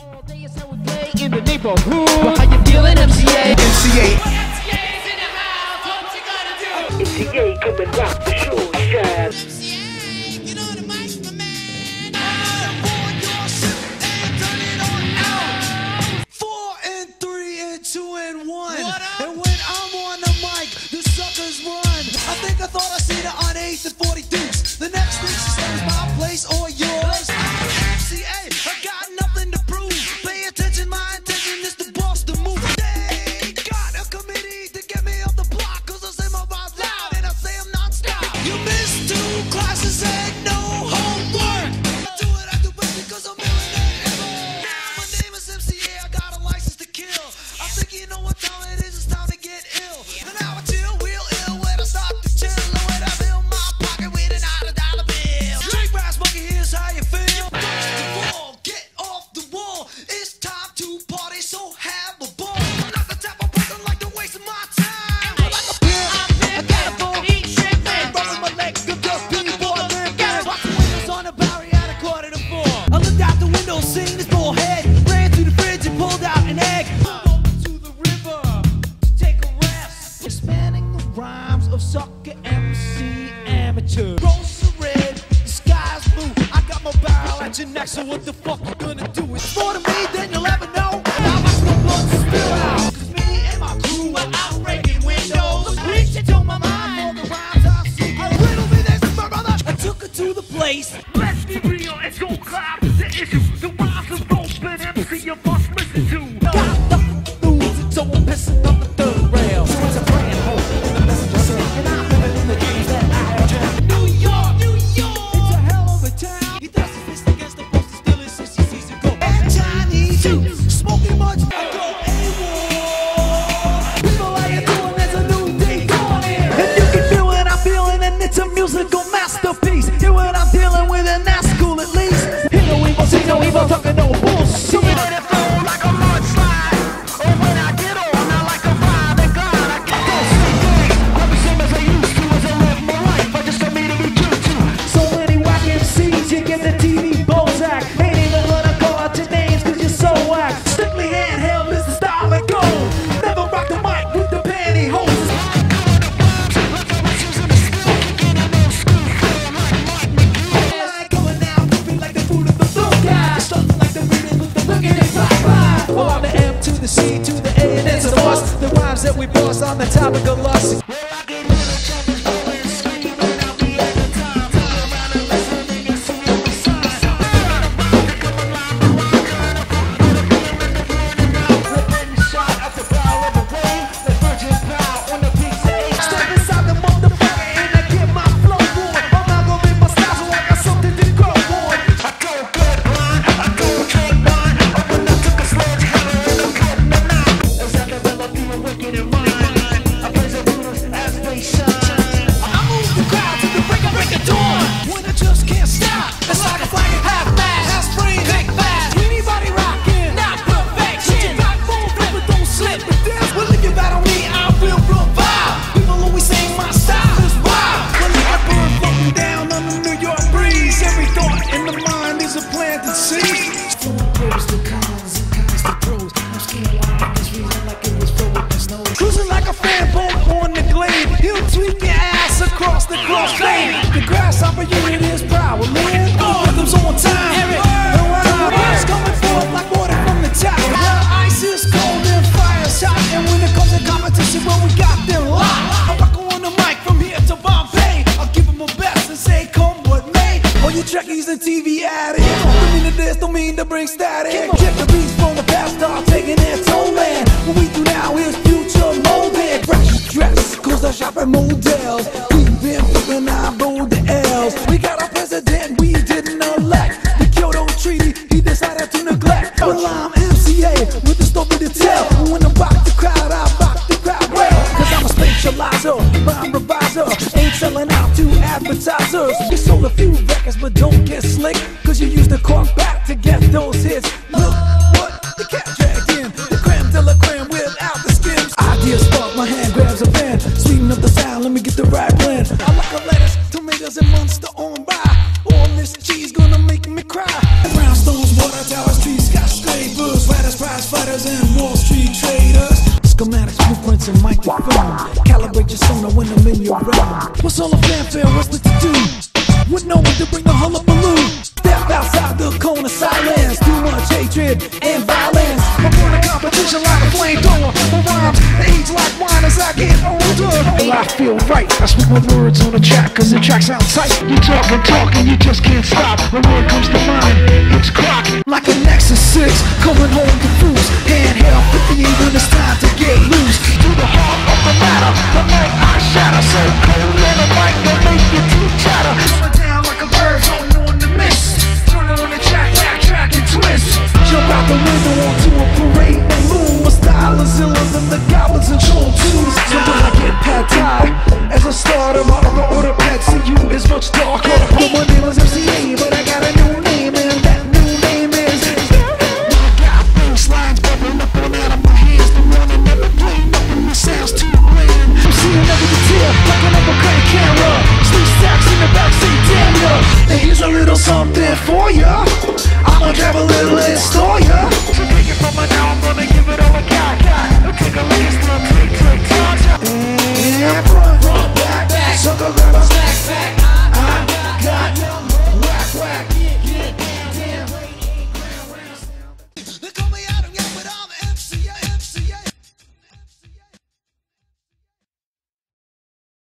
All day is how we play in the neighborhood. Well, how you feeling, MCA? MCA. MCA's in the house. What you gonna do? MCA, come and rock the show, guys. MCA, get on the mic, my man. I want your shit and turn it on out. 4 and 3 and 2 and 1. What up? And when I'm on the mic, the suckers run. I thought I seen it on 8 and 40 dukes. The next thing she said is my place or yours. MCA. Rhymes of sucker MC amateur. Rose are red, the sky's blue. I got my barrel at your neck, so what the fuck you gonna do? It's more to me than you'll ever know. Now I still want to spill out. Cause me and my crew are out breaking windows. Reach into my mind for the rhymes I see. A little bit as my brother, I took her to the place. Let's be real, it's gonna climb the issue. The rhymes of open MC, you must listen to. Got the news, so I'm pissing on the third rail. That we boss on the topic of lust. The grass opportunity is power, man. All rhythms on time. The rhymes coming forth like water from the top. Now ice is cold and fire's hot, and when it comes to competition, well, we got them locked. I'm rockin' on the mic from here to Bombay. I'll give them my best and say, come what may. All you trekkies and TV addicts, don't mean to this, don't mean to bring static. Get the beats from the past, start taking its own land. What we do now is future molding. Fresh dress, cause I shop at Models. We got a president we didn't elect. The Kyoto Treaty, he decided to neglect. Well, I'm MCA with the story to tell. When I rock the crowd well. Cause I'm a spatializer, rhyme reviser. Ain't selling out to advertisers. You sold a few records but don't get slick, cause you used the cork back to get those hits. Look what the cat dragged in. The creme de la creme without the skims. Idea spark, my hand grabs a pen. Sweeten up the sound, let me get the right blend. I like a lettuce, tomatoes and Monster on by. All this cheese gonna make me cry. Brownstones, water towers, trees, skyscrapers. silence. Too much hatred and violence. I'm on a competition like a flamethrower. My rhymes age like wine as I get older. Well, I feel right. I speak my words on the track, cause the track sounds tight. You talk and talk and you just can't stop. When word comes to mind, it's crockin'. Like a Nexus 6, coming home to fruits. Handheld 58 when it's time to get loose. To the heart of the matter, the night I shatter. So cold and a mic that make you too chatter. Going down like a bird floating on the mist. Turn on the track, backtrack and twist. Jump out the window onto a parade balloon. My style is iller than the goblins and troll tunes. So when I get pad-tied, as I start my other order pad, see you is much darker. Well, my name is MCA, but I got a new name, and that new name is I got things lines bubbling up and out of my hands. The one I never played, nothing that sounds too grand. I'm seeing over the tear, like an uppercut camera. Sleep stacks in the backseat, damn ya. And here's a little something for ya. I'm gonna grab a little and store ya.